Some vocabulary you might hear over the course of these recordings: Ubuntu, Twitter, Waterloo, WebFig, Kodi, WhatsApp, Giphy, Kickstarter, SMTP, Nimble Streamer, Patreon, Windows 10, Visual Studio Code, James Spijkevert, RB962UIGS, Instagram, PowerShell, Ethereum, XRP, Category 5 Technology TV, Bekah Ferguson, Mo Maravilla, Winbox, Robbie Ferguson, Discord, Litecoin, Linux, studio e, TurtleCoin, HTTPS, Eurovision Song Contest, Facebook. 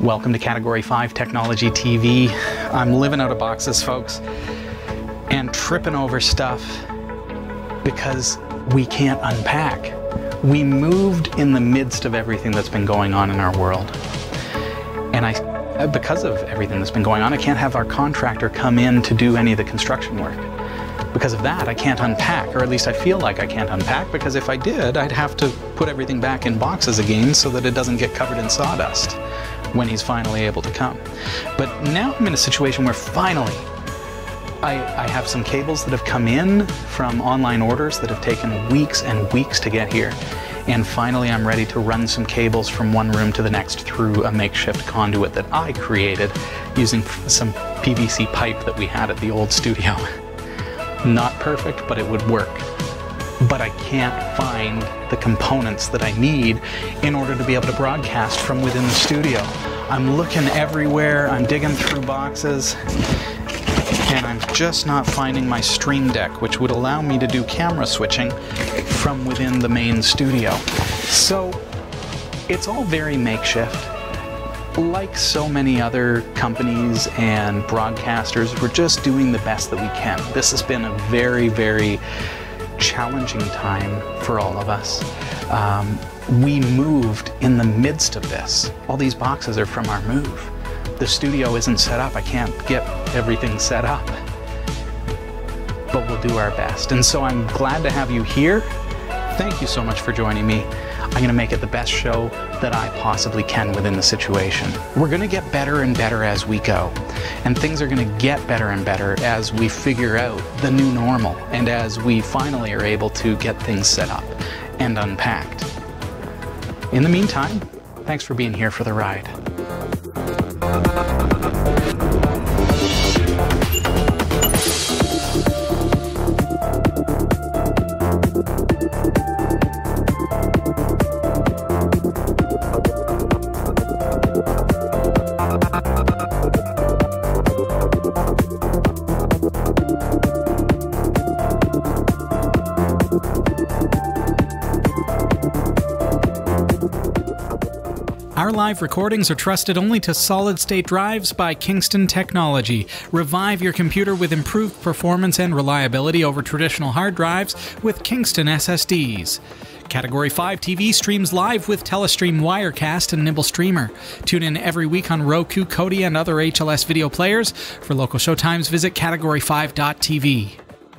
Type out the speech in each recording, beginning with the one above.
Welcome to Category 5 Technology TV. I'm living out of boxes, folks, and tripping over stuff because we can't unpack. We moved in the midst of everything that's been going on in our world. And because of everything that's been going on, I can't have our contractor come in to do any of the construction work. Because of that, I can't unpack, or at least I feel like I can't unpack, because if I did, I'd have to put everything back in boxes again so that it doesn't get covered in sawdust when he's finally able to come. But now I'm in a situation where finally I have some cables that have come in from online orders that have taken weeks and weeks to get here. And finally I'm ready to run some cables from one room to the next through a makeshift conduit that I created using some PVC pipe that we had at the old studio. Not perfect, but it would work. But I can't find the components that I need in order to be able to broadcast from within the studio. I'm looking everywhere, I'm digging through boxes, and I'm just not finding my Stream Deck, which would allow me to do camera switching from within the main studio. So it's all very makeshift. Like so many other companies and broadcasters, we're just doing the best that we can. This has been a very, very challenging time for all of us. We moved in the midst of this. All these boxes are from our move. The studio isn't set up. I can't get everything set up, but we'll do our best. And so I'm glad to have you here. Thank you so much for joining me. I'm going to make it the best show that I possibly can within the situation. We're going to get better and better as we go. And things are going to get better and better as we figure out the new normal and as we finally are able to get things set up and unpacked. In the meantime, thanks for being here for the ride. Live recordings are trusted only to solid-state drives by Kingston Technology. Revive your computer with improved performance and reliability over traditional hard drives with Kingston SSDs. Category 5 TV streams live with Telestream Wirecast and Nimble Streamer. Tune in every week on Roku, Kodi, and other HLS video players. For local showtimes, visit category5.tv.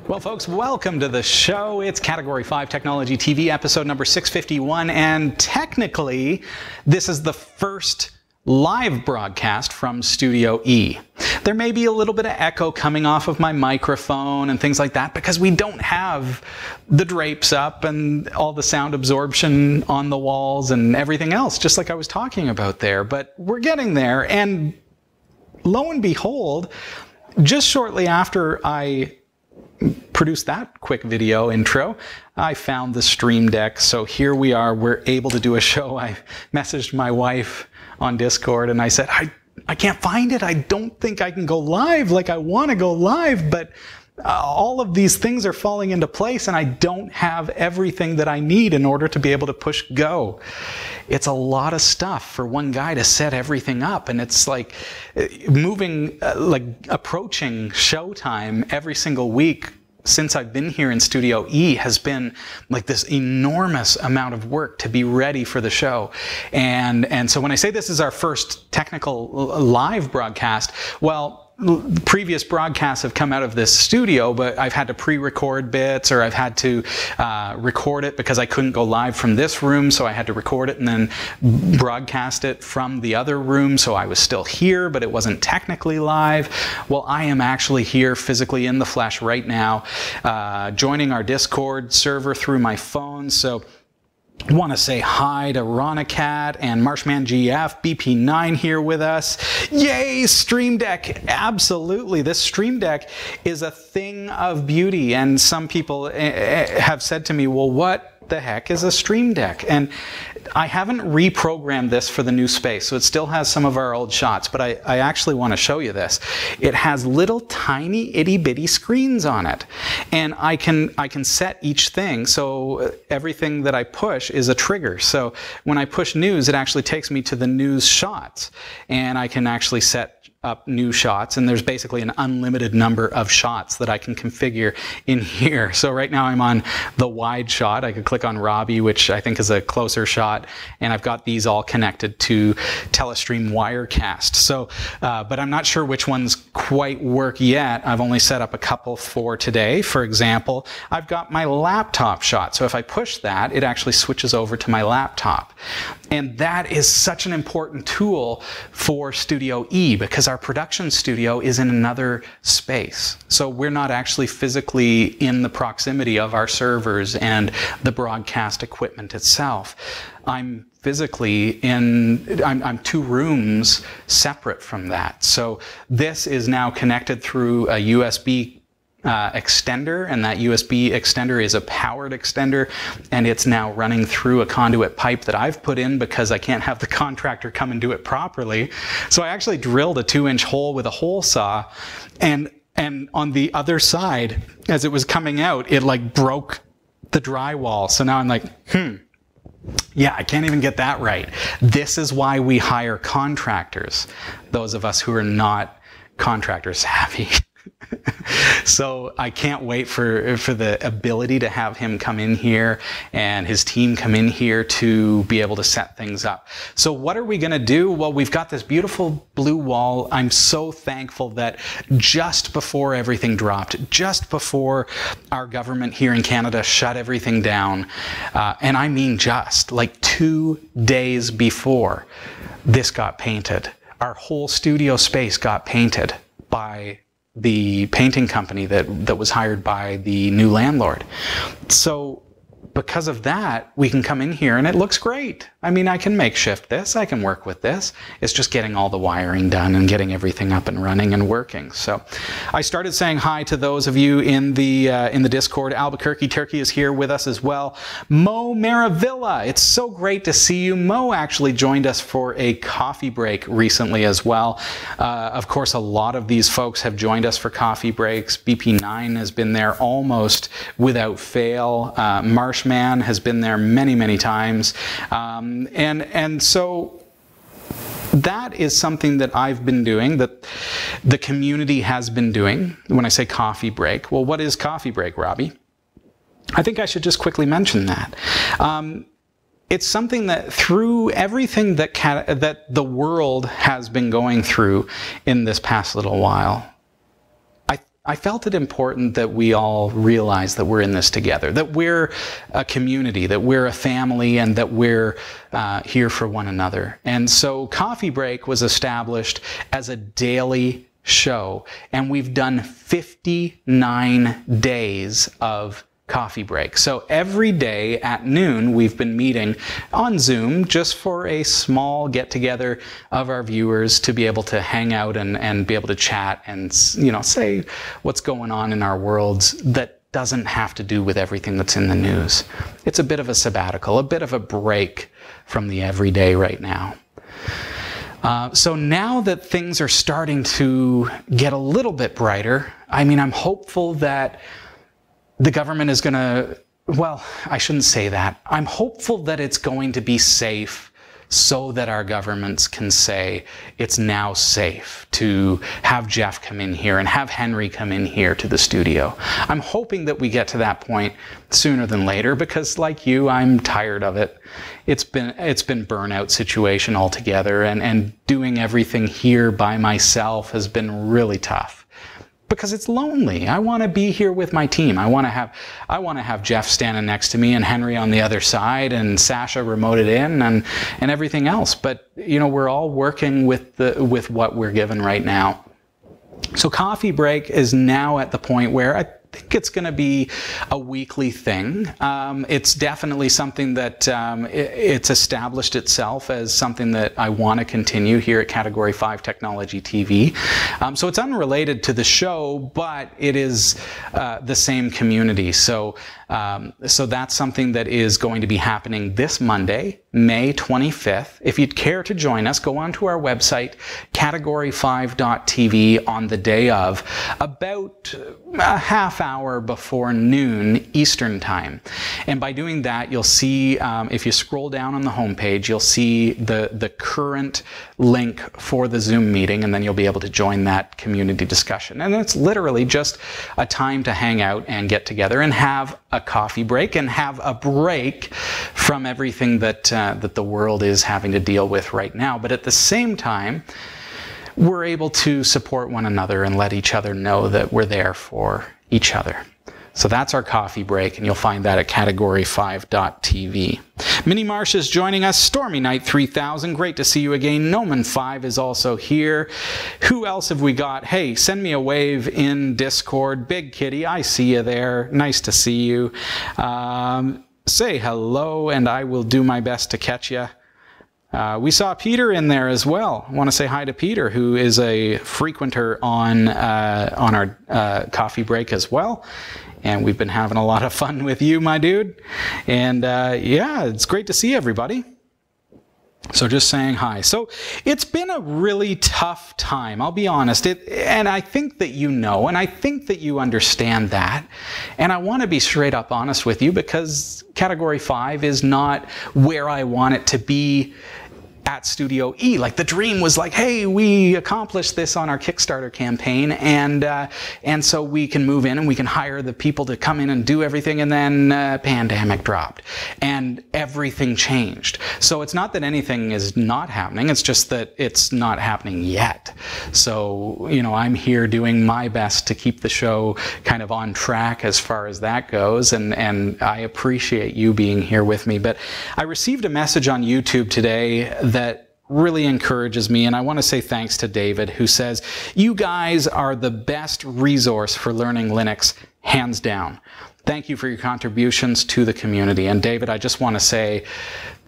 Well, folks, welcome to the show. It's Category 5 Technology TV, episode number 651, and technically, this is the first live broadcast from Studio E. There may be a little bit of echo coming off of my microphone and things like that because we don't have the drapes up and all the sound absorption on the walls and everything else, just like I was talking about there, but we're getting there, and lo and behold, just shortly after I produce that quick video intro, I found the Stream Deck, so here we are. We're able to do a show. I messaged my wife on Discord and I said, I can't find it. I don't think I can go live like I want to go live, but all of these things are falling into place and I don't have everything that I need in order to be able to push go. It's a lot of stuff for one guy to set everything up, and it's like moving, like approaching showtime every single week since I've been here in Studio E has been like this enormous amount of work to be ready for the show. And so when I say this is our first technical live broadcast, well, previous broadcasts have come out of this studio, but I've had to pre-record bits, or I've had to record it because I couldn't go live from this room, so I had to record it and then broadcast it from the other room, so I was still here, but it wasn't technically live. Well, I am actually here physically in the flesh right now, joining our Discord server through my phone, so I want to say hi to Ronicat and Marshman GF, BP9 here with us. Yay, Stream Deck! Absolutely, this Stream Deck is a thing of beauty, and some people have said to me, well, what the heck is a Stream Deck? And I haven't reprogrammed this for the new space, so it still has some of our old shots, but I actually want to show you this. It has little tiny itty bitty screens on it, and I can set each thing, so everything that I push is a trigger. So when I push news, it actually takes me to the news shots, and I can actually set up new shots, and there's basically an unlimited number of shots that I can configure in here. So right now I'm on the wide shot. I could click on Robbie, which I think is a closer shot, and I've got these all connected to Telestream Wirecast. So, but I'm not sure which ones quite work yet. I've only set up a couple for today. For example, I've got my laptop shot. So if I push that, it actually switches over to my laptop. And that is such an important tool for Studio E, because our production studio is in another space. So we're not actually physically in the proximity of our servers and the broadcast equipment itself. I'm physically in, I'm two rooms separate from that. So this is now connected through a USB extender, and that USB extender is a powered extender, and it's now running through a conduit pipe that I've put in because I can't have the contractor come and do it properly. So I actually drilled a 2-inch hole with a hole saw, and on the other side, as it was coming out, it like broke the drywall. So now I'm like, yeah, I can't even get that right. This is why we hire contractors, those of us who are not contractor savvy. So I can't wait for the ability to have him come in here and his team come in here to be able to set things up. So what are we going to do? Well, we've got this beautiful blue wall. I'm so thankful that just before everything dropped, just before our government here in Canada shut everything down, and I mean just like 2 days before, this got painted. Our whole studio space got painted by the painting company that was hired by the new landlord. So because of that, we can come in here and it looks great. I mean, I can makeshift this, I can work with this. It's just getting all the wiring done and getting everything up and running and working. So I started saying hi to those of you in the Discord. Albuquerque Turkey is here with us as well. Mo Maravilla, it's so great to see you. Mo actually joined us for a coffee break recently as well. Of course, a lot of these folks have joined us for coffee breaks. BP9 has been there almost without fail. Marshmallow Man has been there many, many times, and so that is something that I've been doing, that the community has been doing. When I say coffee break, well, what is coffee break, Robbie? I think I should just quickly mention that. It's something that through everything that the world has been going through in this past little while, I felt it important that we all realize that we're in this together, that we're a community, that we're a family, and that we're here for one another. And so Coffee Break was established as a daily show, and we've done 59 days of coffee break. So every day at noon, we've been meeting on Zoom just for a small get together of our viewers to be able to hang out and be able to chat and, you know, say what's going on in our worlds that doesn't have to do with everything that's in the news. It's a bit of a sabbatical, a bit of a break from the everyday right now. So now that things are starting to get a little bit brighter, I mean, I'm hopeful that the government is going to, well, I shouldn't say that. I'm hopeful that it's going to be safe so that our governments can say it's now safe to have Jeff come in here and have Henry come in here to the studio. I'm hoping that we get to that point sooner than later because, like you, I'm tired of it. It's been burnout situation altogether, and doing everything here by myself has been really tough. Because it's lonely. I want to be here with my team. I want to have Jeff standing next to me and Henry on the other side and Sasha remoted in and everything else. But you know, we're all working with what we're given right now. So Coffee Break is now at the point where I think it's going to be a weekly thing. It's definitely something that it's established itself as something that I want to continue here at Category 5 Technology TV. So it's unrelated to the show, but it is the same community. So that's something that is going to be happening this Monday. May 25th. If you'd care to join us, go onto our website, category5.tv, on the day of, about a half hour before noon Eastern time. And by doing that, you'll see, if you scroll down on the homepage, you'll see the current link for the Zoom meeting, and then you'll be able to join that community discussion. And it's literally just a time to hang out and get together and have a coffee break and have a break from everything that that the world is having to deal with right now. But at the same time, we're able to support one another and let each other know that we're there for each other. So that's our coffee break, and you'll find that at category5.tv. Minnie Marsh is joining us. Stormy Night 3000, great to see you again. Noman5 is also here. Who else have we got? Hey, send me a wave in Discord. Big Kitty, I see you there. Nice to see you. Say hello, and I will do my best to catch you. We saw Peter in there as well. I want to say hi to Peter, who is a frequenter on our coffee break as well. And we've been having a lot of fun with you, my dude. And yeah, it's great to see everybody. So just saying hi. So it's been a really tough time, I'll be honest. And I think that you know, and I think that you understand that. And I want to be straight up honest with you, because Category 5 is not where I want it to be at Studio E. Like, the dream was like, hey, we accomplished this on our Kickstarter campaign, and so we can move in and we can hire the people to come in and do everything, and then pandemic dropped and everything changed. So it's not that anything is not happening, it's just that it's not happening yet. So, you know, I'm here doing my best to keep the show kind of on track as far as that goes, and I appreciate you being here with me. But I received a message on YouTube today that really encourages me, and I want to say thanks to David, who says, "You guys are the best resource for learning Linux, hands down. Thank you for your contributions to the community." And David, I just want to say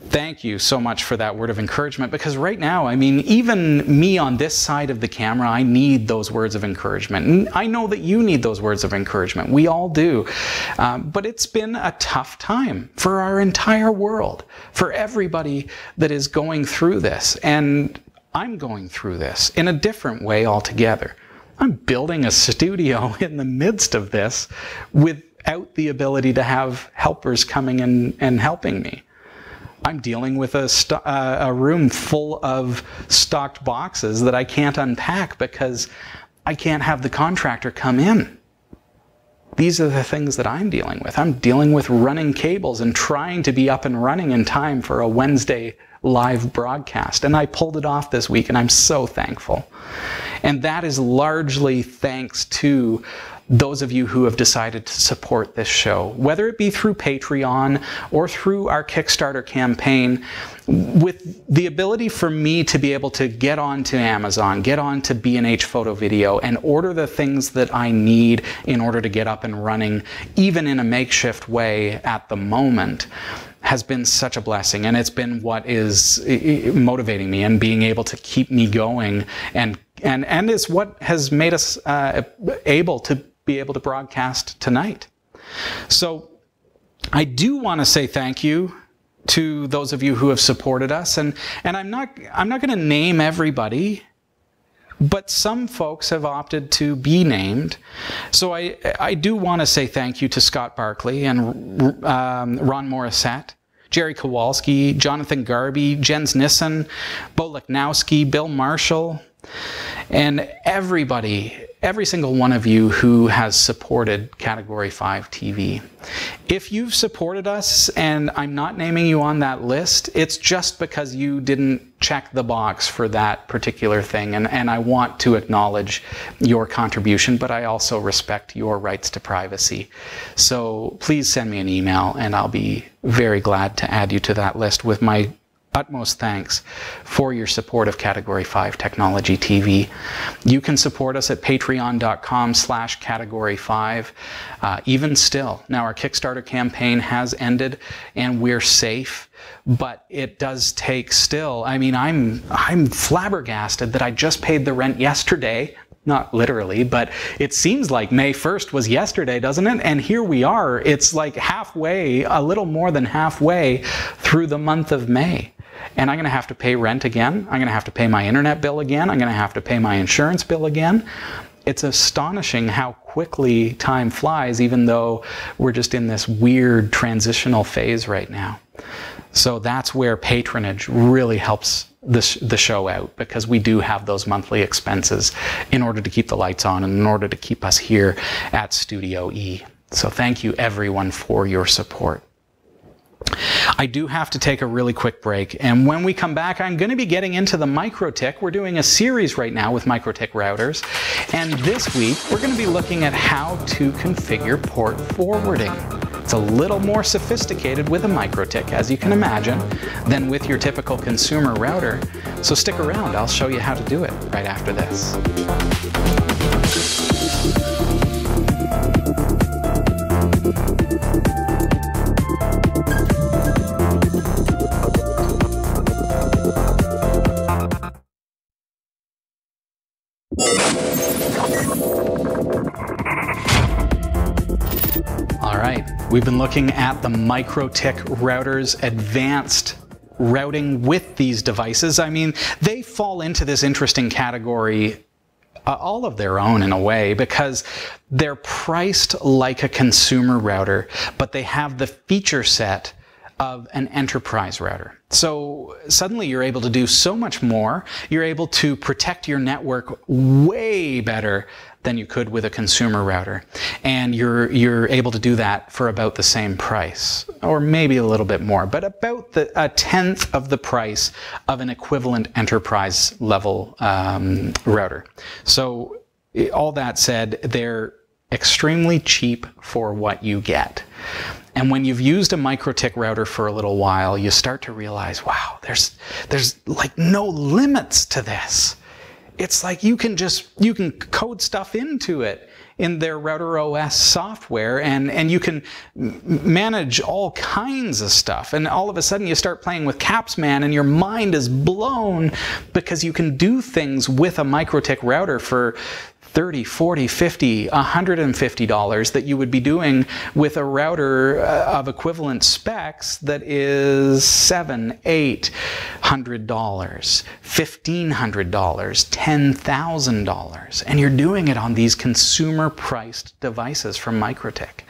thank you so much for that word of encouragement, because right now, I mean, even me on this side of the camera, I need those words of encouragement. And I know that you need those words of encouragement. We all do. But it's been a tough time for our entire world, for everybody that is going through this. And I'm going through this in a different way altogether. I'm building a studio in the midst of this without the ability to have helpers coming in and helping me. I'm dealing with a room full of stocked boxes that I can't unpack because I can't have the contractor come in. These are the things that I'm dealing with. I'm dealing with running cables and trying to be up and running in time for a Wednesday live broadcast. And I pulled it off this week, and I'm so thankful. And that is largely thanks to those of you who have decided to support this show, whether it be through Patreon or through our Kickstarter campaign, with the ability for me to be able to get onto Amazon, get onto B&H Photo Video, and order the things that I need in order to get up and running, even in a makeshift way at the moment, has been such a blessing. And it's been what is motivating me and being able to keep me going, and is what has made us able to broadcast tonight. So I do want to say thank you to those of you who have supported us, and I'm not going to name everybody, but some folks have opted to be named. So I do want to say thank you to Scott Barkley and Ron Morissette, Jerry Kowalski, Jonathan Garby, Jens Nissen, Bo Lichnowsky, Bill Marshall, and everybody, every single one of you who has supported Category 5 TV. If you've supported us and I'm not naming you on that list, it's just because you didn't check the box for that particular thing. And I want to acknowledge your contribution, but I also respect your rights to privacy. So please send me an email, and I'll be very glad to add you to that list with my utmost thanks for your support of Category 5 Technology TV. You can support us at patreon.com/category5, even still. Now, our Kickstarter campaign has ended and we're safe, but it does take still. I mean, I'm flabbergasted that I just paid the rent yesterday Not literally, but it seems like May 1st was yesterday, doesn't it? And here we are. It's like halfway, a little more than halfway through the month of May. And I'm going to have to pay rent again. I'm going to have to pay my internet bill again. I'm going to have to pay my insurance bill again. It's astonishing how quickly time flies, even though we're just in this weird transitional phase right now. So that's where patronage really helps the show out, because we do have those monthly expenses in order to keep the lights on and in order to keep us here at Studio E. So thank you everyone for your support. I do have to take a really quick break, and when we come back, I'm going to be getting into the MikroTik. We're doing a series right now with MikroTik routers, and this week we're going to be looking at how to configure port forwarding. It's a little more sophisticated with a MikroTik, as you can imagine, than with your typical consumer router. So stick around, I'll show you how to do it right after this. We've been looking at the MikroTik router's advanced routing with these devices. I mean, they fall into this interesting category all of their own in a way, because they're priced like a consumer router, but they have the feature set of an enterprise router. So suddenly you're able to do so much more. You're able to protect your network way better than you could with a consumer router. And you're able to do that for about the same price, or maybe a little bit more, but about a tenth of the price of an equivalent enterprise level router. So all that said, they're extremely cheap for what you get. And when you've used a MikroTik router for a little while, you start to realize, wow, there's like no limits to this. It's like you can code stuff into it in their RouterOS software, and you can manage all kinds of stuff. And all of a sudden you start playing with Capsman and your mind is blown, because you can do things with a MikroTik router for $30, $40, $50, $150 that you would be doing with a router of equivalent specs that is $700, $800, $1,500, $10,000. And you're doing it on these consumer-priced devices from MikroTik.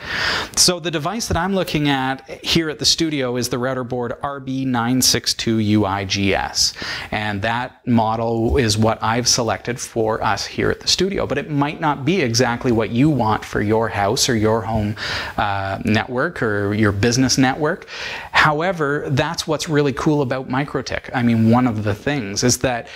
So the device that I'm looking at here at the studio is the router board RB962UIGS. And that model is what I've selected for us here at the studio. But it might not be exactly what you want for your house or your home network or your business network. However, that's what's really cool about MikroTik. I mean, one of the things is that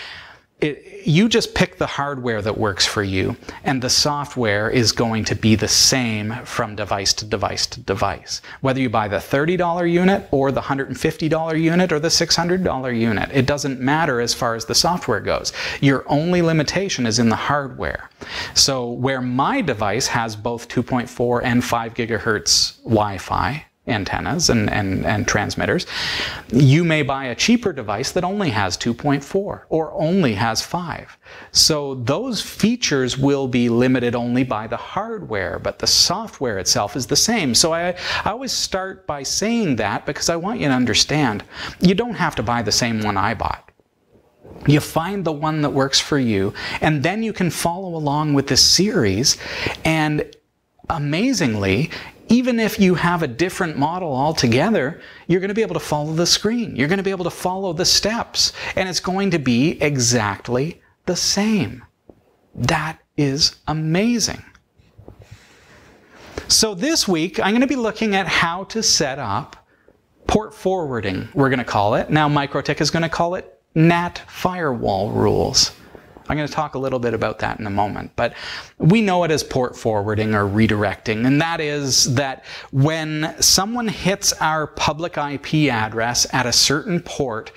you just pick the hardware that works for you, and the software is going to be the same from device to device to device. Whether you buy the $30 unit or the $150 unit or the $600 unit, it doesn't matter as far as the software goes. Your only limitation is in the hardware. So where my device has both 2.4 and 5 gigahertz Wi-Fi antennas and transmitters, you may buy a cheaper device that only has 2.4 or only has 5. So those features will be limited only by the hardware, but the software itself is the same. So I always start by saying that, because I want you to understand, you don't have to buy the same one I bought. You find the one that works for you, and then you can follow along with this series. And amazingly, even if you have a different model altogether, you're going to be able to follow the screen. You're going to be able to follow the steps, and it's going to be exactly the same. That is amazing. So this week, I'm going to be looking at how to set up port forwarding, we're going to call it. Now, MikroTik is going to call it NAT firewall rules. I'm going to talk a little bit about that in a moment, but we know it as port forwarding or redirecting, and that is that when someone hits our public IP address at a certain port,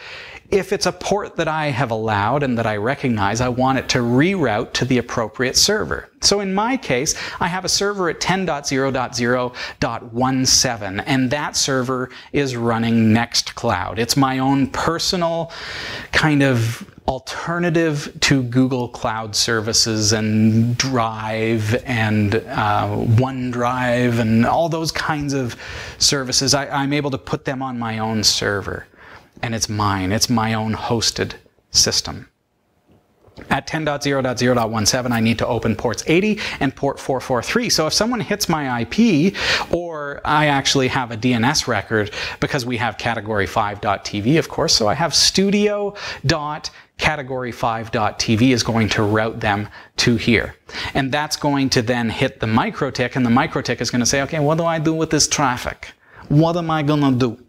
if it's a port that I have allowed and that I recognize, I want it to reroute to the appropriate server. So in my case, I have a server at 10.0.0.17, and that server is running Nextcloud. It's my own personal kind of alternative to Google Cloud services and Drive and OneDrive and all those kinds of services. I'm able to put them on my own server, and it's mine. It's my own hosted system. At 10.0.0.17, I need to open ports 80 and port 443. So if someone hits my IP, or I actually have a DNS record, because we have category5.tv, of course, so I have studio.category5.tv is going to route them to here. And that's going to then hit the MikroTik, and the MikroTik is going to say, okay, what do I do with this traffic? What am I going to do?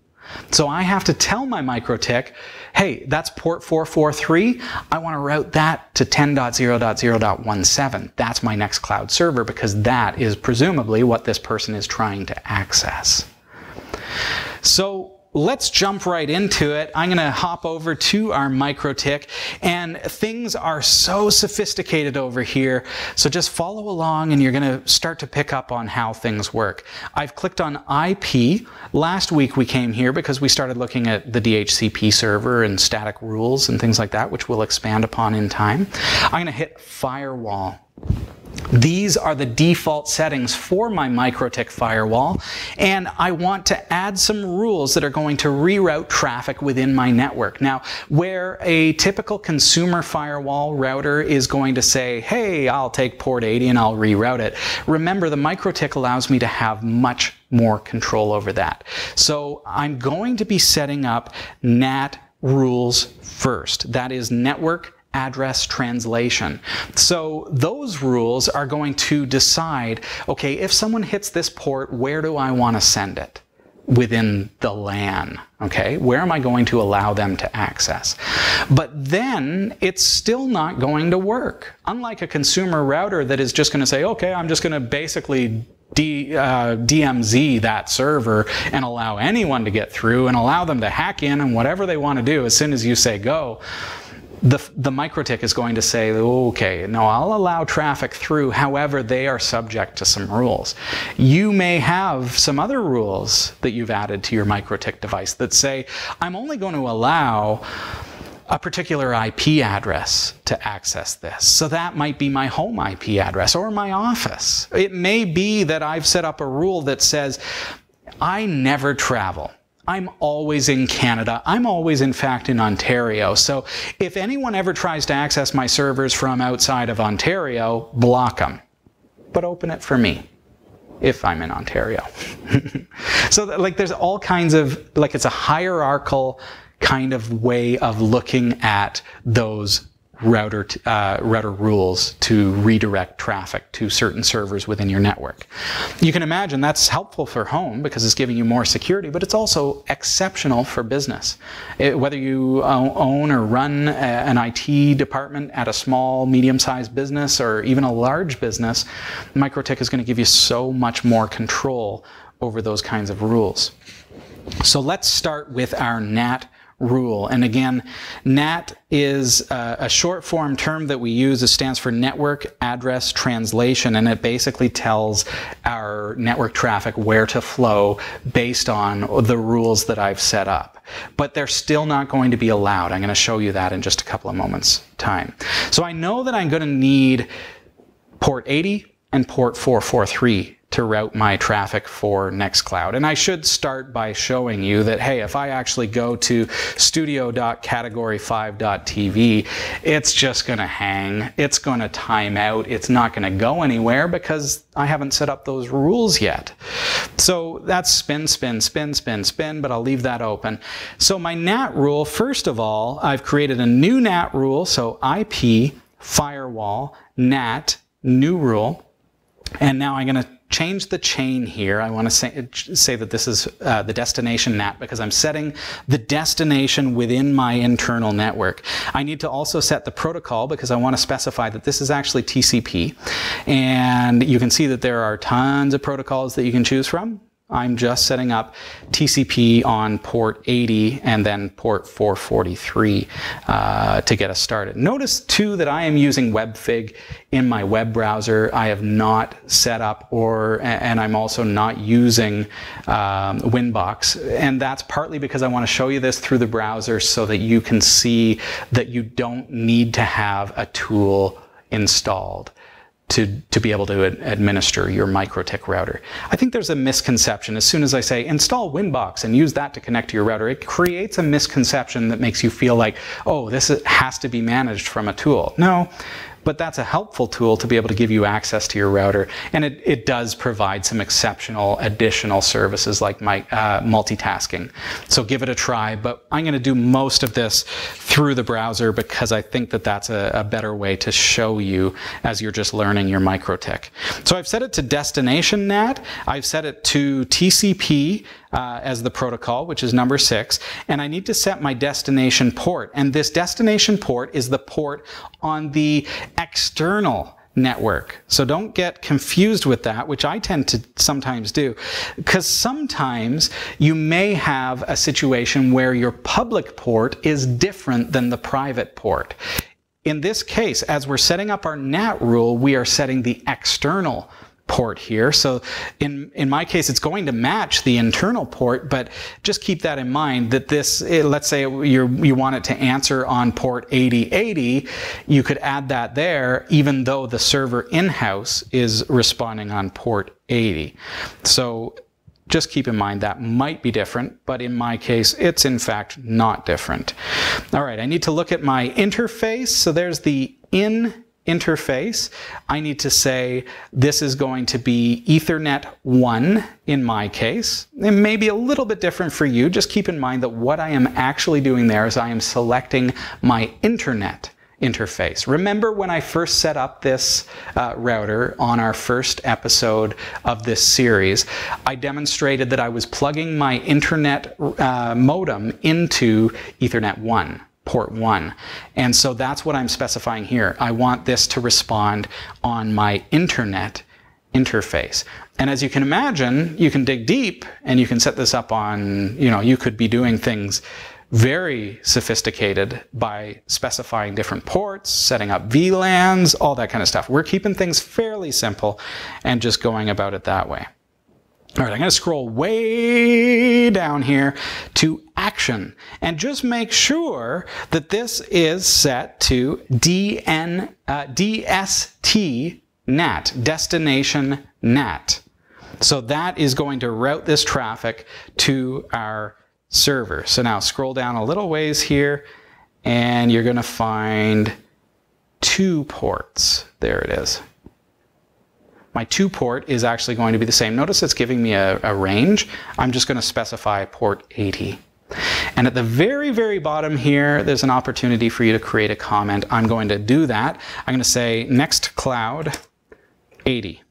So I have to tell my MikroTik, hey, that's port 443. I want to route that to 10.0.0.17. That's my Nextcloud server, because that is presumably what this person is trying to access. So let's jump right into it. I'm going to hop over to our MikroTik, and things are so sophisticated over here. So just follow along, and you're going to start to pick up on how things work. I've clicked on IP. Last week we came here because we started looking at the DHCP server and static rules and things like that, which we'll expand upon in time. I'm going to hit firewall. These are the default settings for my MikroTik firewall, and I want to add some rules that are going to reroute traffic within my network. Now, where a typical consumer firewall router is going to say, hey, I'll take port 80 and I'll reroute it, remember the MikroTik allows me to have much more control over that. So I'm going to be setting up NAT rules first. That is network address translation. So those rules are going to decide, okay, if someone hits this port, where do I want to send it? Within the LAN, okay? Where am I going to allow them to access? But then it's still not going to work. Unlike a consumer router that is just going to say, okay, I'm just going to basically DMZ that server and allow anyone to get through and allow them to hack in and whatever they want to do as soon as you say go. The MikroTik is going to say, okay, no, I'll allow traffic through, however, they are subject to some rules. You may have some other rules that you've added to your MikroTik device that say, I'm only going to allow a particular IP address to access this. So that might be my home IP address or my office. It may be that I've set up a rule that says, I never travel. I'm always in Canada. I'm always, in fact, in Ontario. So if anyone ever tries to access my servers from outside of Ontario, block them. But open it for me if I'm in Ontario. So like there's all kinds of, like it's a hierarchical kind of way of looking at those router rules to redirect traffic to certain servers within your network. You can imagine that's helpful for home because it's giving you more security, but it's also exceptional for business. Whether you own or run an IT department at a small, medium-sized business or even a large business, MikroTik is going to give you so much more control over those kinds of rules. So let's start with our NAT rule. And again, NAT is a short form term that we use. It stands for Network Address Translation, and it basically tells our network traffic where to flow based on the rules that I've set up. But they're still not going to be allowed. I'm going to show you that in just a couple of moments' time. So I know that I'm going to need port 80 and port 443 to route my traffic for Nextcloud. And I should start by showing you that, hey, if I actually go to studio.category5.tv, it's just going to hang. It's going to time out. It's not going to go anywhere because I haven't set up those rules yet. So that's spin, spin, spin, spin, spin, but I'll leave that open. So my NAT rule, first of all, I've created a new NAT rule. So IP, firewall, NAT, new rule. And now I'm going to change the chain here. I want to say that this is the destination NAT because I'm setting the destination within my internal network. I need to also set the protocol because I want to specify that this is actually TCP. And you can see that there are tons of protocols that you can choose from. I'm just setting up TCP on port 80 and then port 443 to get us started. Notice too that I am using WebFig in my web browser. I have not set up, and I'm also not using Winbox. And that's partly because I want to show you this through the browser so that you can see that you don't need to have a tool installed to be able to administer your MikroTik router. I think there's a misconception. As soon as I say install Winbox and use that to connect to your router, it creates a misconception that makes you feel like, oh, this has to be managed from a tool. No, but that's a helpful tool to be able to give you access to your router, and it does provide some exceptional additional services like multitasking. So give it a try, but I'm going to do most of this through the browser because I think that that's a better way to show you as you're just learning your MikroTik. So I've set it to destination NAT, I've set it to TCP as the protocol, which is number 6, and I need to set my destination port. And this destination port is the port on the external network. So don't get confused with that, which I tend to sometimes do, because sometimes you may have a situation where your public port is different than the private port. In this case, as we're setting up our NAT rule, we are setting the external port here. So in my case, it's going to match the internal port, but just keep that in mind that this, let's say you want it to answer on port 8080, you could add that there, even though the server in-house is responding on port 80. So just keep in mind that might be different, but in my case, it's in fact not different. All right, I need to look at my interface. So there's the in interface. I need to say this is going to be Ethernet 1 in my case. It may be a little bit different for you. Just keep in mind that what I am actually doing there is I am selecting my internet interface. Remember when I first set up this router on our first episode of this series, I demonstrated that I was plugging my internet modem into Ethernet 1, port 1. And so that's what I'm specifying here. I want this to respond on my internet interface. And as you can imagine, you can dig deep and you can set this up on, you could be doing things very sophisticated by specifying different ports, setting up VLANs, all that kind of stuff. We're keeping things fairly simple and just going about it that way. All right, I'm going to scroll way down here to action and just make sure that this is set to DST NAT, destination NAT. So that is going to route this traffic to our server. So now scroll down a little ways here and you're going to find 2 ports. There it is. My 2 port is actually going to be the same. Notice it's giving me a range. I'm just going to specify port 80. And at the very, very bottom here, there's an opportunity for you to create a comment. I'm going to do that. I'm going to say Nextcloud 80.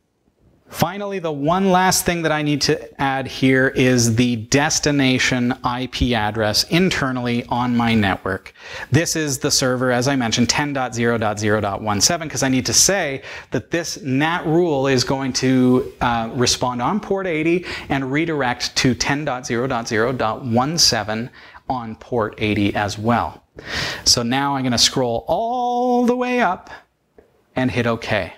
Finally, the one last thing that I need to add here is the destination IP address internally on my network. This is the server, as I mentioned, 10.0.0.17, because I need to say that this NAT rule is going to respond on port 80 and redirect to 10.0.0.17 on port 80 as well. So now I'm going to scroll all the way up and hit OK.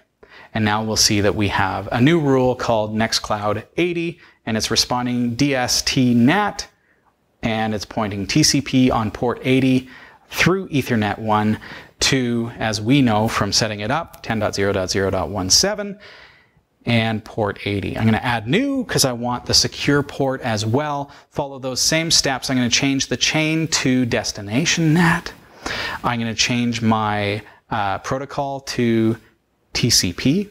And now we'll see that we have a new rule called Nextcloud 80, and it's responding DST NAT, and it's pointing TCP on port 80 through Ethernet 1 to, as we know from setting it up, 10.0.0.17 and port 80. I'm going to add new because I want the secure port as well. Follow those same steps. I'm going to change the chain to destination NAT. I'm going to change my protocol to TCP,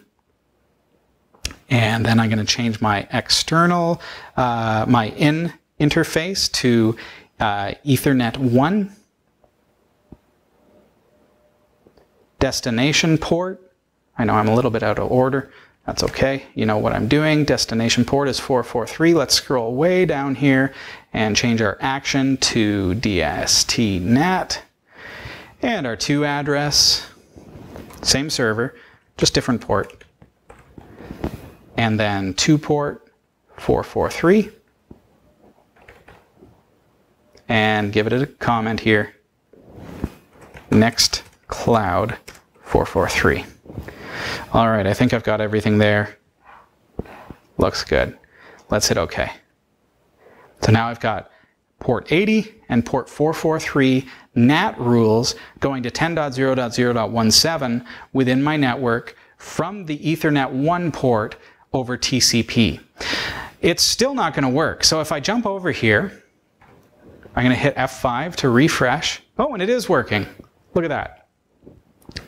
and then I'm going to change my external, my in interface to Ethernet 1, destination port. I know I'm a little bit out of order. That's okay. You know what I'm doing. Destination port is 443. Let's scroll way down here and change our action to DST NAT, and our 2 address, same server, just different port, and then 2 port 443 and give it a comment here, Nextcloud 443. All right, I think I've got everything there. Looks good. Let's hit OK. So now I've got port 80 and port 443 NAT rules going to 10.0.0.17 within my network from the Ethernet 1 port over TCP. It's still not going to work. So if I jump over here, I'm going to hit F5 to refresh. Oh, and it is working. Look at that.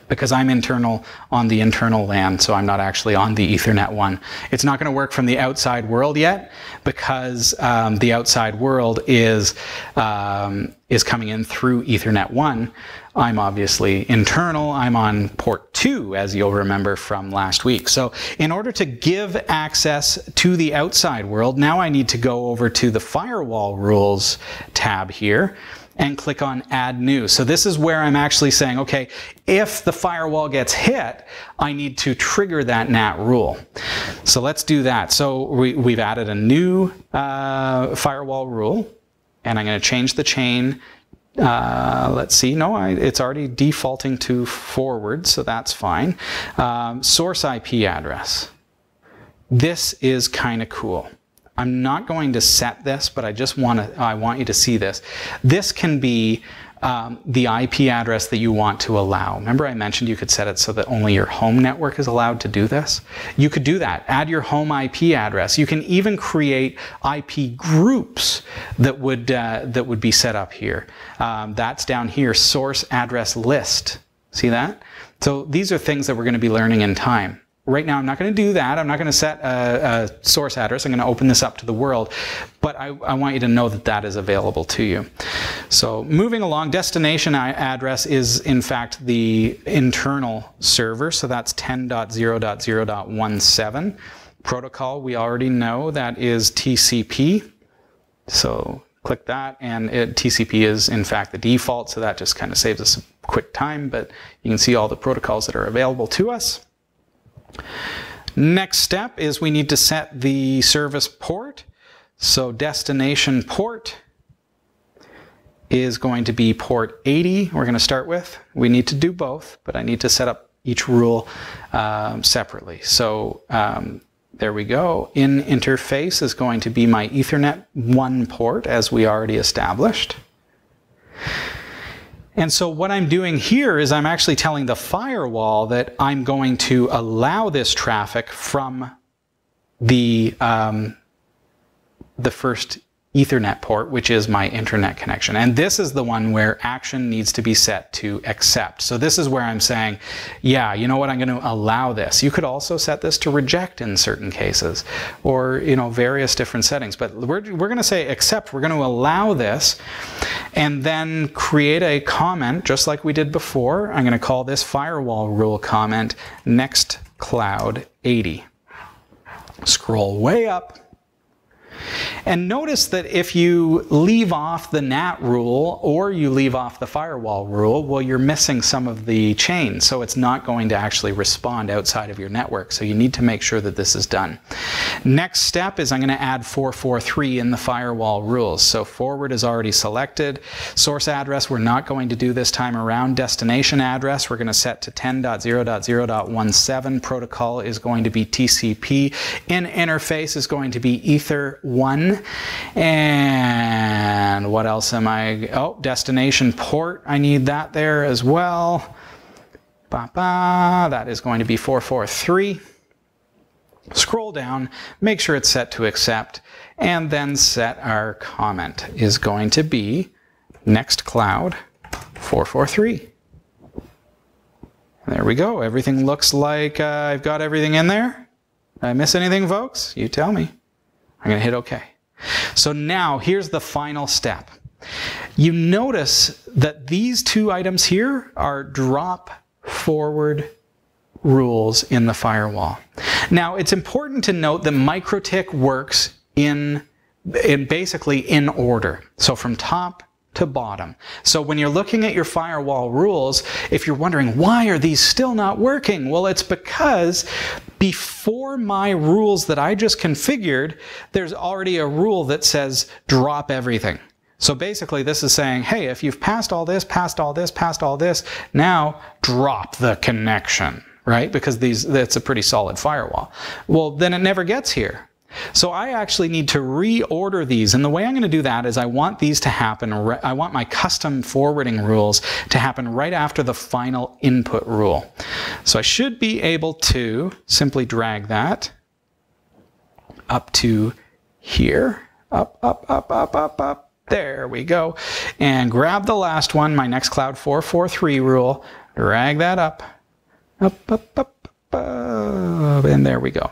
Because I'm internal on the internal LAN, so I'm not actually on the Ethernet one. It's not going to work from the outside world yet, because the outside world is coming in through Ethernet one. I'm obviously internal. I'm on port 2, as you'll remember from last week. So in order to give access to the outside world, now I need to go over to the firewall rules tab here and click on Add New. So this is where I'm actually saying, okay, if the firewall gets hit, I need to trigger that NAT rule. So let's do that. So we've added a new firewall rule, and I'm going to change the chain. Let's see, no, it's already defaulting to forward, so that's fine. Source IP address. This is kind of cool. I'm not going to set this, but I just want you to see this. This can be the IP address that you want to allow. Remember I mentioned you could set it so that only your home network is allowed to do this? You could do that. Add your home IP address. You can even create IP groups that would be set up here. That's down here, source address list. See that? So these are things that we're going to be learning in time. Right now, I'm not going to do that. I'm not going to set a source address. I'm going to open this up to the world. But I want you to know that that is available to you. So moving along, destination address is, in fact, the internal server. So that's 10.0.0.17. Protocol, we already know that is TCP. So click that. And TCP is, in fact, the default. So that just kind of saves us a quick time. But you can see all the protocols that are available to us. Next step is we need to set the service port. So destination port is going to be port 80. We're going to start with. We need to do both, but I need to set up each rule separately. So there we go. In interface is going to be my Ethernet 1 port, as we already established. And so what I'm doing here is I'm actually telling the firewall that I'm going to allow this traffic from the first Ethernet port, which is my internet connection. And this is the one where action needs to be set to accept. So this is where I'm saying, yeah, you know what, I'm going to allow this. You could also set this to reject in certain cases, or, you know, various different settings. But we're going to say accept, we're going to allow this, and then create a comment just like we did before. I'm going to call this firewall rule comment Nextcloud 80. Scroll way up. And notice that if you leave off the NAT rule or you leave off the firewall rule, well, you're missing some of the chain, so it's not going to actually respond outside of your network. So you need to make sure that this is done. Next step is I'm going to add 443 in the firewall rules. So forward is already selected. Source address, we're not going to do this time around. Destination address, we're going to set to 10.0.0.17. Protocol is going to be TCP. In interface is going to be Ether 1. And what else am I? Oh, destination port. I need that there as well. That is going to be 443. Scroll down, make sure it's set to accept, and then set our comment is going to be Nextcloud 443. There we go. Everything looks like I've got everything in there. Did I miss anything, folks? You tell me. I'm going to hit OK. So now here's the final step. You notice that these two items here are drop forward rules in the firewall. Now it's important to note that MikroTik works in basically in order. So from top to bottom. So when you're looking at your firewall rules, if you're wondering why are these still not working, well, it's because before my rules that I just configured, there's already a rule that says drop everything. So basically this is saying, hey, if you've passed all this, passed all this, passed all this, now drop the connection, right? Because that's a pretty solid firewall. Well, then it never gets here. So I actually need to reorder these, and the way I'm going to do that is I want these to happen, I want my custom forwarding rules to happen right after the final input rule. So I should be able to simply drag that up to here, up, there we go, and grab the last one, my Nextcloud 443 rule, drag that up, and there we go.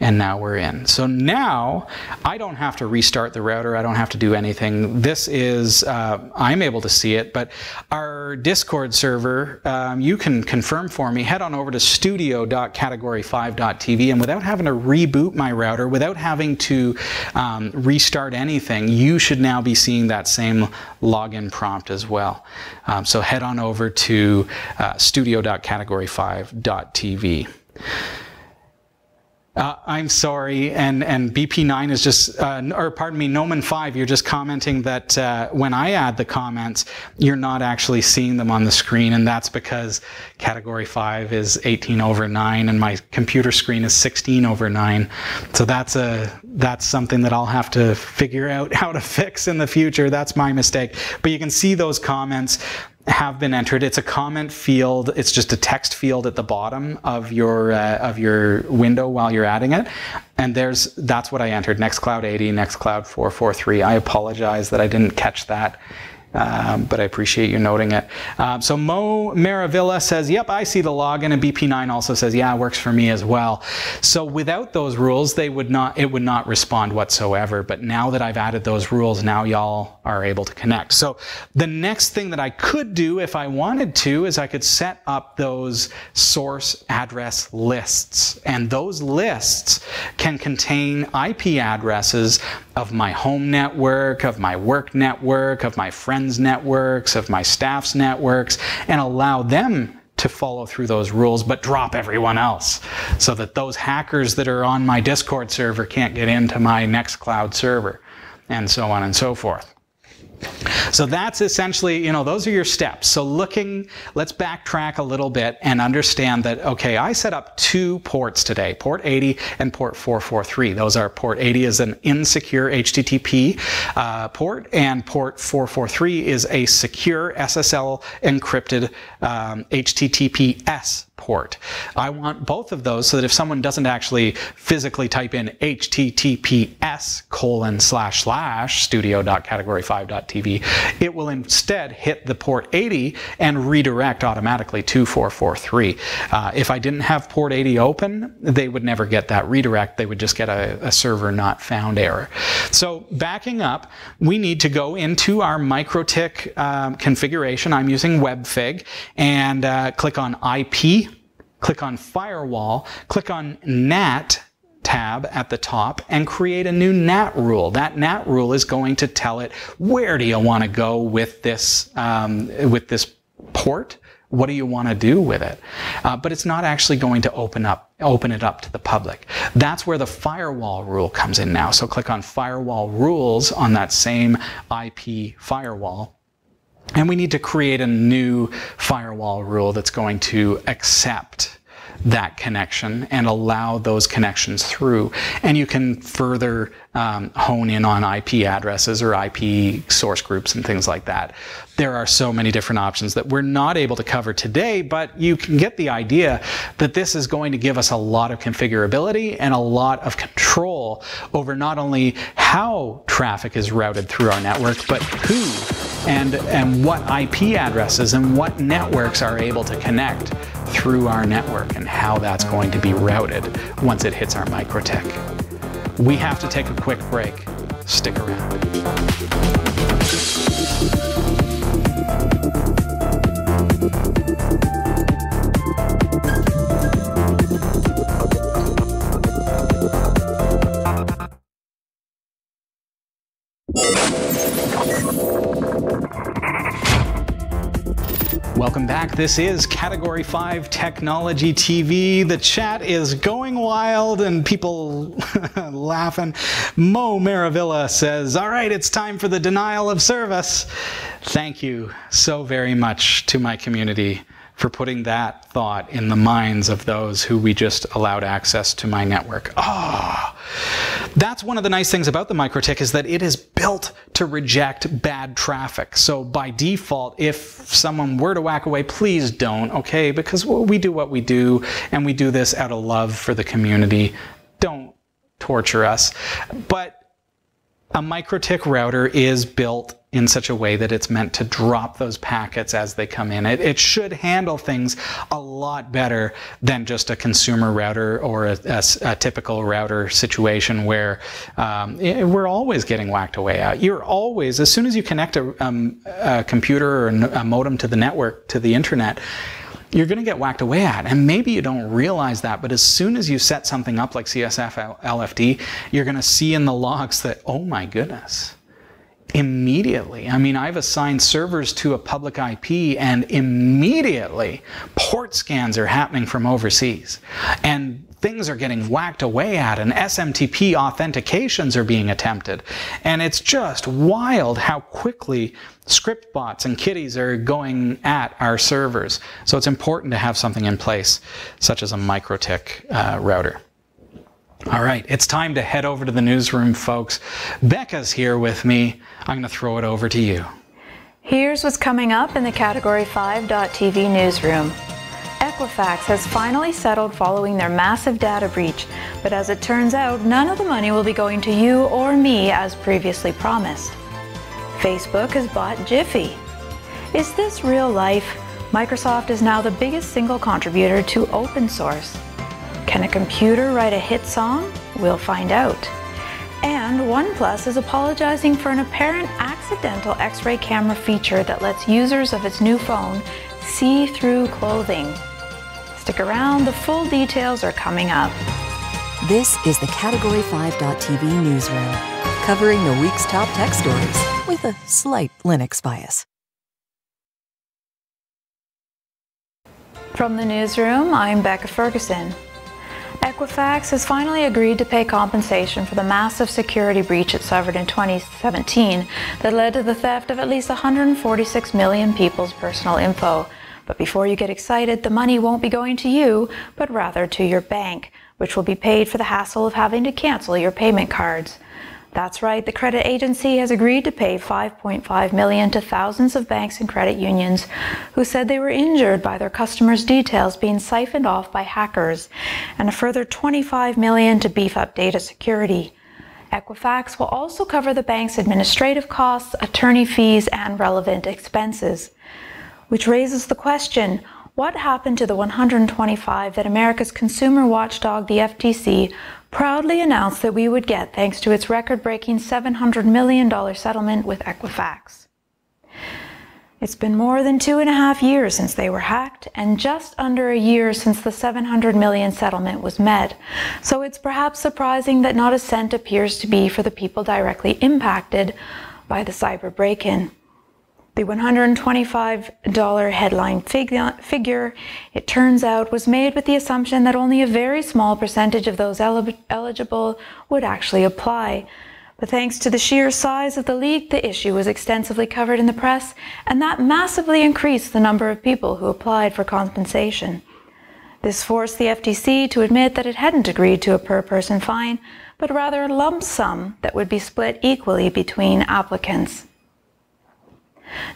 And now we're in. So now I don't have to restart the router. I don't have to do anything. This is, I'm able to see it, but our Discord server, you can confirm for me. Head on over to studio.category5.tv, and without having to reboot my router, without having to restart anything, you should now be seeing that same login prompt as well. So head on over to studio.category5.tv. I'm sorry, and BP9 is just, or pardon me, Noman5, you're just commenting that when I add the comments, you're not actually seeing them on the screen, and that's because Category 5 is 18/9, and my computer screen is 16/9. So that's something that I'll have to figure out how to fix in the future. That's my mistake. But you can see those comments have been entered. It's a comment field. It's just a text field at the bottom of your window while you're adding it. And that's what I entered, Nextcloud 80, Nextcloud 443. I apologize that I didn't catch that, but I appreciate you noting it. So Mo Maravilla says, yep, I see the login, and BP9 also says, yeah, it works for me as well. So without those rules, it would not respond whatsoever. But now that I've added those rules, now y'all are able to connect. So the next thing that I could do if I wanted to is I could set up those source address lists. And those lists can contain IP addresses of my home network, of my work network, of my friends' networks, of my staff's networks, and allow them to follow through those rules, but drop everyone else so that those hackers that are on my Discord server can't get into my Nextcloud server, and so on and so forth. So that's essentially, you know, those are your steps. So let's backtrack a little bit and understand that, okay, I set up two ports today, port 80 and port 443. Those are, port 80 is an insecure HTTP port, and port 443 is a secure SSL encrypted HTTPS port. I want both of those so that if someone doesn't actually physically type in https://studio.category5.tv, it will instead hit the port 80 and redirect automatically to 443. If I didn't have port 80 open, they would never get that redirect. They would just get a server not found error. So backing up, we need to go into our MikroTik configuration. I'm using WebFig, and click on IP. Click on Firewall, click on NAT tab at the top, and create a new NAT rule. That NAT rule is going to tell it, where do you want to go with this port? What do you want to do with it? But it's not actually going to open it up to the public. That's where the firewall rule comes in now. So click on Firewall Rules on that same IP firewall. And we need to create a new firewall rule that's going to accept that connection and allow those connections through. And you can further hone in on IP addresses or IP source groups and things like that. There are so many different options that we're not able to cover today, but you can get the idea that this is going to give us a lot of configurability and a lot of control over not only how traffic is routed through our network, but who and what IP addresses and what networks are able to connect through our network, and how that's going to be routed once it hits our MikroTik. We have to take a quick break. Stick around. back. This is Category 5 Technology TV. The chat is going wild and people laughing. Mo Maravilla says, all right, it's time for the denial of service. Thank you so very much to my community for putting that thought in the minds of those who we just allowed access to my network. Ah, that's one of the nice things about the MikroTik is that it is built to reject bad traffic. So by default, if someone were to whack away, please don't, okay? Because we do what we do, and we do this out of love for the community. Don't torture us. But a MikroTik router is built in such a way that it's meant to drop those packets as they come in. It should handle things a lot better than just a consumer router or a typical router situation where we're always getting whacked away at. You're always, as soon as you connect a computer or a modem to the network, to the internet, you're going to get whacked away at. And maybe you don't realize that, but as soon as you set something up like CSF LFD, you're going to see in the logs that, oh my goodness, immediately. I mean, I've assigned servers to a public IP and immediately port scans are happening from overseas. And things are getting whacked away at and SMTP authentications are being attempted. And it's just wild how quickly script bots and kiddies are going at our servers. So it's important to have something in place, such as a MikroTik router. All right, it's time to head over to the newsroom, folks. Bekah's here with me. I'm going to throw it over to you. Here's what's coming up in the Category5.tv newsroom. Equifax has finally settled following their massive data breach, but as it turns out, none of the money will be going to you or me as previously promised. Facebook has bought Giphy. Is this real life? Microsoft is now the biggest single contributor to open source. Can a computer write a hit song? We'll find out. And OnePlus is apologizing for an apparent accidental X-ray camera feature that lets users of its new phone see through clothing. Stick around, the full details are coming up. This is the Category5.tv newsroom, covering the week's top tech stories with a slight Linux bias. From the newsroom, I'm Bekah Ferguson. Equifax has finally agreed to pay compensation for the massive security breach it suffered in 2017 that led to the theft of at least 146 million people's personal info. But before you get excited, the money won't be going to you, but rather to your bank, which will be paid for the hassle of having to cancel your payment cards. That's right, the credit agency has agreed to pay $5.5 million to thousands of banks and credit unions who said they were injured by their customers' details being siphoned off by hackers, and a further $25 million to beef up data security. Equifax will also cover the bank's administrative costs, attorney fees, and relevant expenses. Which raises the question, what happened to the 125 that America's consumer watchdog, the FTC, proudly announced that we would get thanks to its record-breaking $700 million settlement with Equifax? It's been more than 2.5 years since they were hacked, and just under a year since the $700 million settlement was met. So it's perhaps surprising that not a cent appears to be for the people directly impacted by the cyber break-in. The $125 headline figure, it turns out, was made with the assumption that only a very small percentage of those eligible would actually apply. But thanks to the sheer size of the leak, the issue was extensively covered in the press, and that massively increased the number of people who applied for compensation. This forced the FTC to admit that it hadn't agreed to a per-person fine, but rather a lump sum that would be split equally between applicants.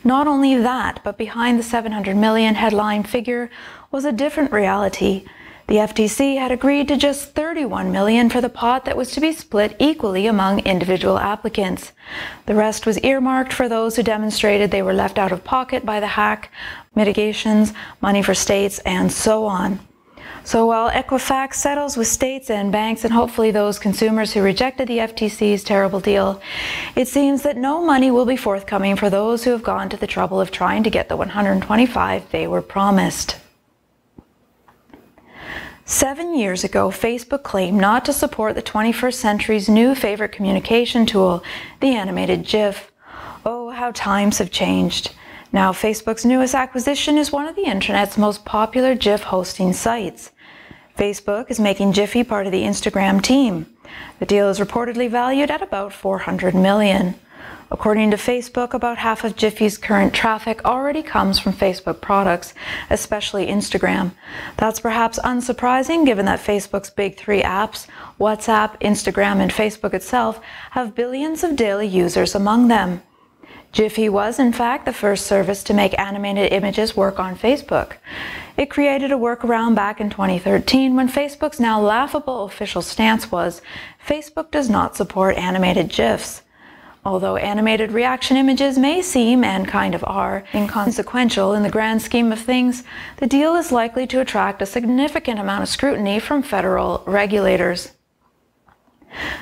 Not only that, but behind the $700 million headline figure was a different reality. The FTC had agreed to just $31 million for the pot that was to be split equally among individual applicants. The rest was earmarked for those who demonstrated they were left out of pocket by the hack, mitigations, money for states, and so on. So while Equifax settles with states and banks and hopefully those consumers who rejected the FTC's terrible deal, it seems that no money will be forthcoming for those who have gone to the trouble of trying to get the 125 they were promised. 7 years ago, Facebook claimed not to support the 21st century's new favorite communication tool, the animated GIF. Oh, how times have changed. Now, Facebook's newest acquisition is one of the internet's most popular GIF hosting sites. Facebook is making Giphy part of the Instagram team. The deal is reportedly valued at about $400 million. According to Facebook, about half of Giphy's current traffic already comes from Facebook products, especially Instagram. That's perhaps unsurprising given that Facebook's big three apps, WhatsApp, Instagram, and Facebook itself, have billions of daily users among them. Giphy was, in fact, the first service to make animated images work on Facebook. It created a workaround back in 2013 when Facebook's now laughable official stance was, Facebook does not support animated GIFs. Although animated reaction images may seem, and kind of are, inconsequential in the grand scheme of things, the deal is likely to attract a significant amount of scrutiny from federal regulators.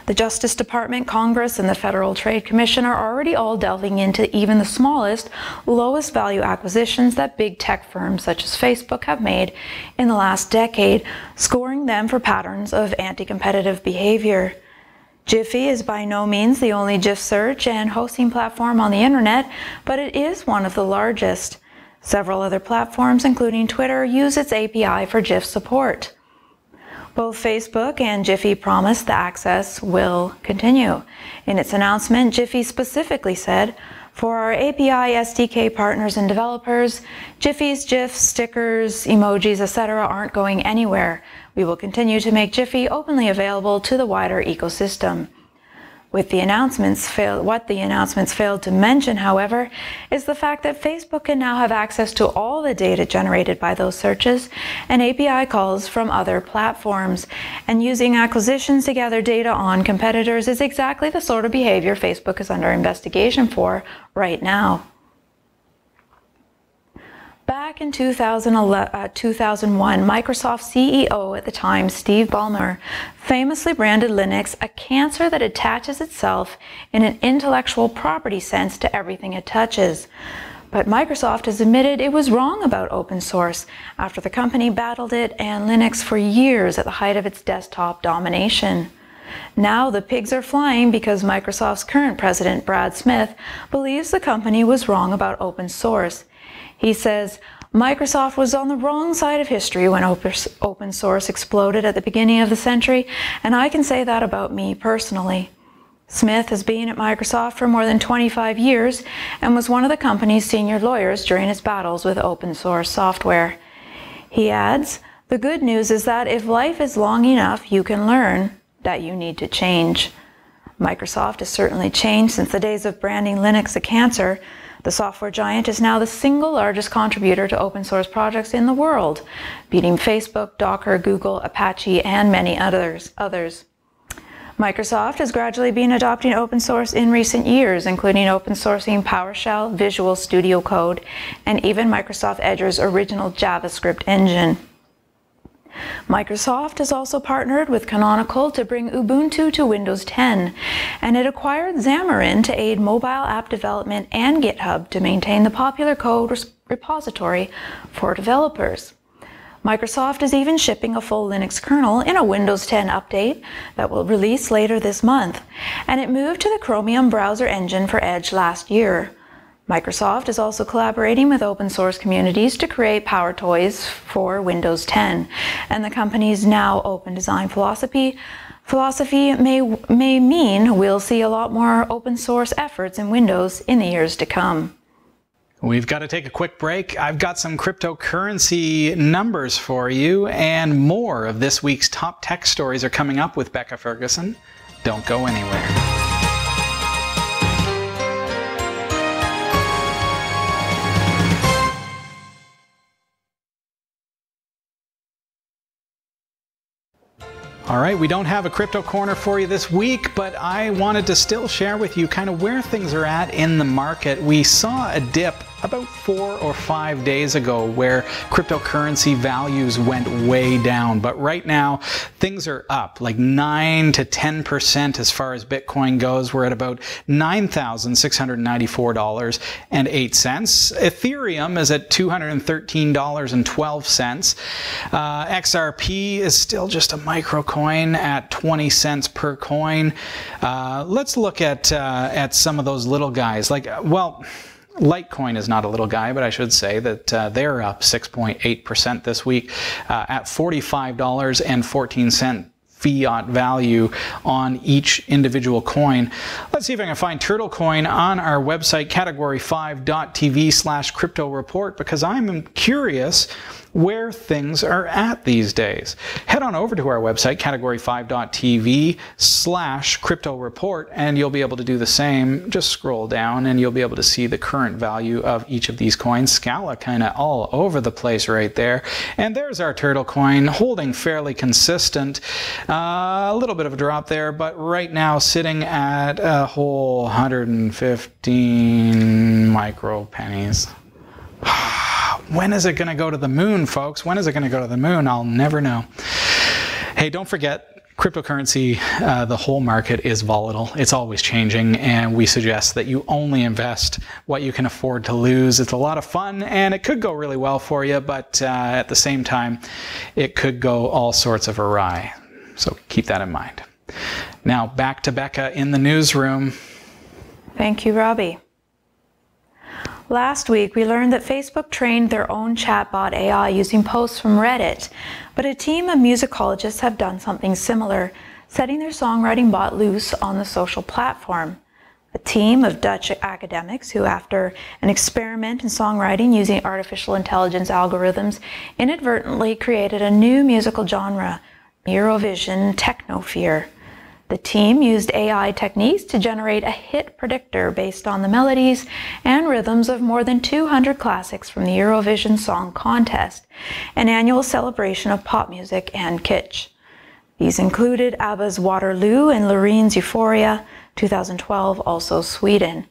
The Justice Department, Congress, and the Federal Trade Commission are already all delving into even the smallest, lowest value acquisitions that big tech firms such as Facebook have made in the last decade, scoring them for patterns of anti-competitive behavior. Giphy is by no means the only GIF search and hosting platform on the internet, but it is one of the largest. Several other platforms, including Twitter, use its API for GIF support. Both Facebook and Giphy promise the access will continue. In its announcement, Giphy specifically said, "For our API SDK partners and developers, Giphy's GIFs, stickers, emojis, etc. aren't going anywhere. We will continue to make Giphy openly available to the wider ecosystem." What the announcements failed to mention, however, is the fact that Facebook can now have access to all the data generated by those searches and API calls from other platforms, and using acquisitions to gather data on competitors is exactly the sort of behavior Facebook is under investigation for right now. Back in 2001, Microsoft CEO at the time, Steve Ballmer, famously branded Linux a cancer that attaches itself in an intellectual property sense to everything it touches. But Microsoft has admitted it was wrong about open source after the company battled it and Linux for years at the height of its desktop domination. Now the pigs are flying because Microsoft's current president, Brad Smith, believes the company was wrong about open source. He says, "Microsoft was on the wrong side of history when open source exploded at the beginning of the century, and I can say that about me personally." Smith has been at Microsoft for more than 25 years and was one of the company's senior lawyers during its battles with open source software. He adds, "The good news is that if life is long enough, you can learn that you need to change." Microsoft has certainly changed since the days of branding Linux a cancer. The software giant is now the single largest contributor to open source projects in the world, beating Facebook, Docker, Google, Apache, and many others. Microsoft has gradually been adopting open source in recent years, including open sourcing PowerShell, Visual Studio Code, and even Microsoft Edge's original JavaScript engine. Microsoft has also partnered with Canonical to bring Ubuntu to Windows 10, and it acquired Xamarin to aid mobile app development and GitHub to maintain the popular code repository for developers. Microsoft is even shipping a full Linux kernel in a Windows 10 update that will release later this month, and it moved to the Chromium browser engine for Edge last year. Microsoft is also collaborating with open source communities to create power toys for Windows 10, and the company's now open design philosophy may mean we'll see a lot more open source efforts in Windows in the years to come. We've got to take a quick break. I've got some cryptocurrency numbers for you, and more of this week's top tech stories are coming up with Bekah Ferguson. Don't go anywhere. All right, we don't have a crypto corner for you this week, but I wanted to still share with you kind of where things are at in the market. We saw a dip about 4 or 5 days ago where cryptocurrency values went way down, but right now things are up like 9 to 10% as far as Bitcoin goes. We're at about $9,694.08. Ethereum is at $213.12. XRP is still just a micro coin at 20 cents per coin. Let's look at some of those little guys. Like, well, Litecoin is not a little guy, but I should say that they're up 6.8% this week at $45.14 fiat value on each individual coin. Let's see if I can find TurtleCoin on our website, category5.tv/crypto report, because I'm curious where things are at these days. Head on over to our website, category5.tv/crypto report, and you'll be able to do the same. Just scroll down and you'll be able to see the current value of each of these coins. Scala kind of all over the place right there. And there's our TurtleCoin, holding fairly consistent. A little bit of a drop there, but right now sitting at a whole 115 micro pennies. When is it going to go to the moon, folks? When is it going to go to the moon? I'll never know. Hey, don't forget, cryptocurrency, the whole market is volatile. It's always changing, and we suggest that you only invest what you can afford to lose. It's a lot of fun, and it could go really well for you, but at the same time, it could go all sorts of awry. So keep that in mind. Now, back to Bekah in the newsroom. Thank you, Robbie. Last week, we learned that Facebook trained their own chatbot AI using posts from Reddit, but a team of musicologists have done something similar, setting their songwriting bot loose on the social platform. A team of Dutch academics who, after an experiment in songwriting using artificial intelligence algorithms, inadvertently created a new musical genre, Eurovision Technofear. The team used AI techniques to generate a hit predictor based on the melodies and rhythms of more than 200 classics from the Eurovision Song Contest, an annual celebration of pop music and kitsch. These included ABBA's Waterloo and Loreen's Euphoria, 2012, also Sweden.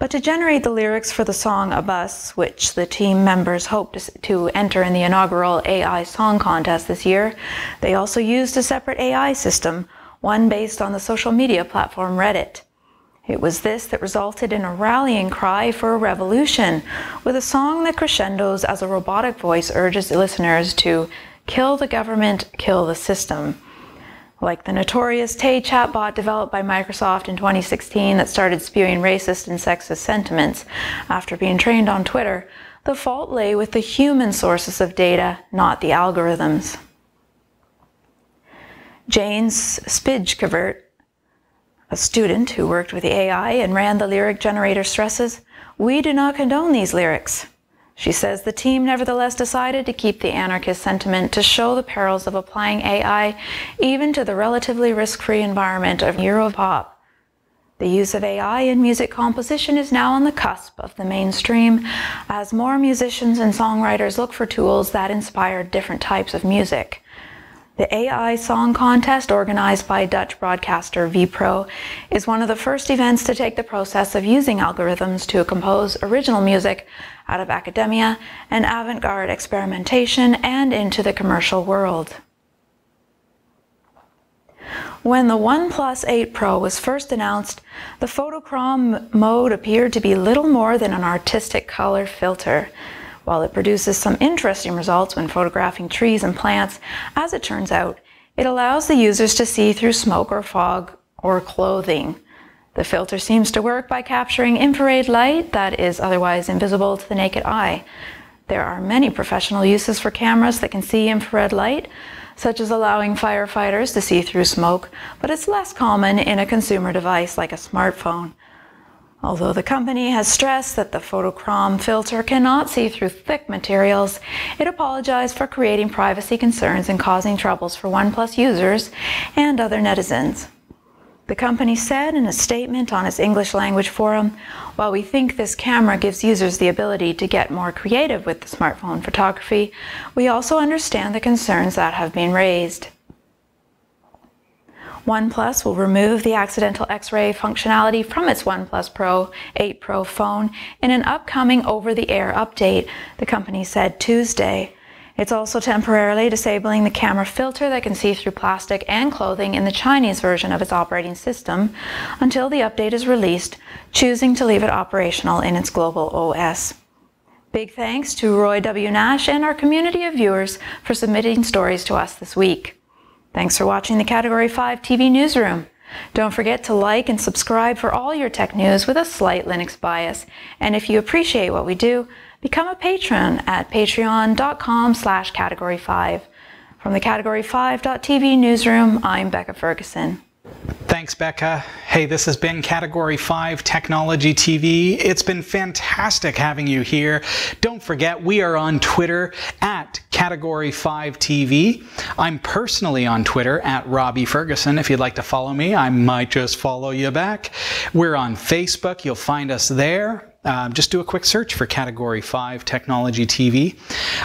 But to generate the lyrics for the song A Bus, which the team members hope to enter in the inaugural AI Song Contest this year, they also used a separate AI system, one based on the social media platform Reddit. It was this that resulted in a rallying cry for a revolution, with a song that crescendos as a robotic voice urges listeners to kill the government, kill the system. Like the notorious Tay chatbot developed by Microsoft in 2016 that started spewing racist and sexist sentiments after being trained on Twitter, the fault lay with the human sources of data, not the algorithms. James Spijkevert, a student who worked with the AI and ran the lyric generator, stresses, "We do not condone these lyrics." She says the team nevertheless decided to keep the anarchist sentiment to show the perils of applying AI even to the relatively risk-free environment of Europop. The use of AI in music composition is now on the cusp of the mainstream as more musicians and songwriters look for tools that inspire different types of music. The AI Song Contest, organized by Dutch broadcaster VPRO, is one of the first events to take the process of using algorithms to compose original music out of academia and avant-garde experimentation and into the commercial world. When the OnePlus 8 Pro was first announced, the Photochrom mode appeared to be little more than an artistic color filter. While it produces some interesting results when photographing trees and plants, as it turns out, it allows the users to see through smoke or fog or clothing. The filter seems to work by capturing infrared light that is otherwise invisible to the naked eye. There are many professional uses for cameras that can see infrared light, such as allowing firefighters to see through smoke, but it's less common in a consumer device like a smartphone. Although the company has stressed that the Photochrom filter cannot see through thick materials, it apologized for creating privacy concerns and causing troubles for OnePlus users and other netizens. The company said in a statement on its English language forum, "While we think this camera gives users the ability to get more creative with the smartphone photography, we also understand the concerns that have been raised." OnePlus will remove the accidental X-ray functionality from its OnePlus 8 Pro phone in an upcoming over-the-air update, the company said Tuesday. It's also temporarily disabling the camera filter that can see through plastic and clothing in the Chinese version of its operating system until the update is released, choosing to leave it operational in its global OS. Big thanks to Roy W. Nash and our community of viewers for submitting stories to us this week. Thanks for watching the Category 5 TV Newsroom. Don't forget to like and subscribe for all your tech news with a slight Linux bias. And if you appreciate what we do, become a patron at patreon.com/category5. From the category5.tv newsroom, I'm Bekah Ferguson. Thanks, Bekah. Hey, this has been Category 5 Technology TV. It's been fantastic having you here. Don't forget, we are on Twitter at Category 5 TV. I'm personally on Twitter at Robbie Ferguson. If you'd like to follow me, I might just follow you back. We're on Facebook. You'll find us there. Just do a quick search for Category 5 Technology TV.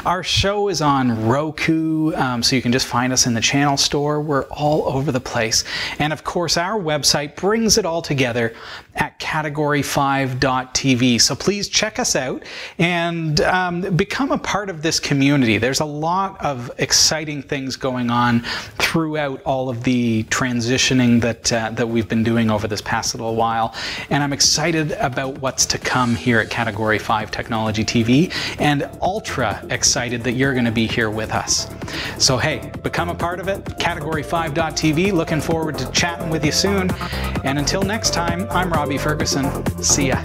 Our show is on Roku, so you can just find us in the channel store. We're all over the place. And of course, our website brings it all together at category5.tv. So please check us out and become a part of this community. There's a lot of exciting things going on throughout all of the transitioning that we've been doing over this past little while. And I'm excited about what's to come here at Category 5 Technology TV, and ultra excited that you're going to be here with us. So hey, become a part of it, category5.tv. Looking forward to chatting with you soon. And until next time, I'm Robbie Ferguson. See ya.